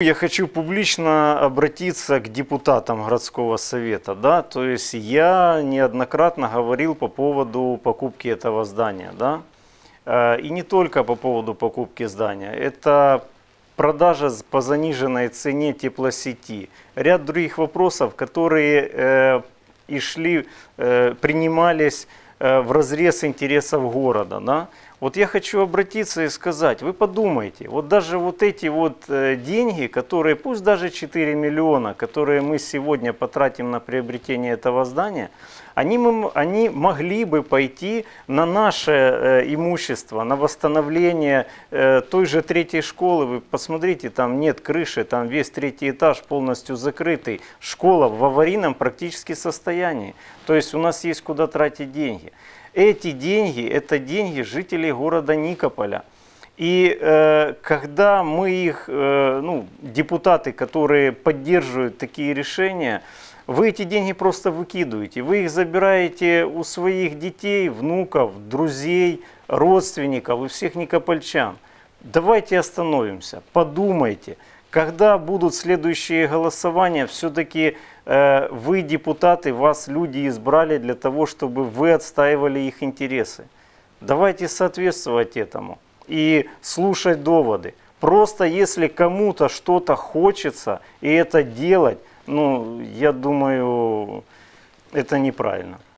Я хочу публично обратиться к депутатам городского совета, да, то есть я неоднократно говорил по поводу покупки этого здания, да, и не только по поводу покупки здания, это продажа по заниженной цене теплосети, ряд других вопросов, которые принимались в разрез интересов города, да. Вот я хочу обратиться и сказать, вы подумайте, вот даже вот эти вот деньги, которые, пусть даже 4 миллиона, которые мы сегодня потратим на приобретение этого здания, они могли бы пойти на наше имущество, на восстановление той же третьей школы. Вы посмотрите, там нет крыши, там весь третий этаж полностью закрытый, школа в аварийном практически состоянии. То есть у нас есть куда тратить деньги. Эти деньги – это деньги жителей города Никополя. И когда мы их, депутаты, которые поддерживают такие решения, вы эти деньги просто выкидываете. Вы их забираете у своих детей, внуков, друзей, родственников и всех никопольчан. Давайте остановимся, подумайте. Когда будут следующие голосования, все-таки вы, депутаты, вас люди избрали для того, чтобы вы отстаивали их интересы. Давайте соответствовать этому и слушать доводы. Просто если кому-то что-то хочется и это делать, я думаю, это неправильно.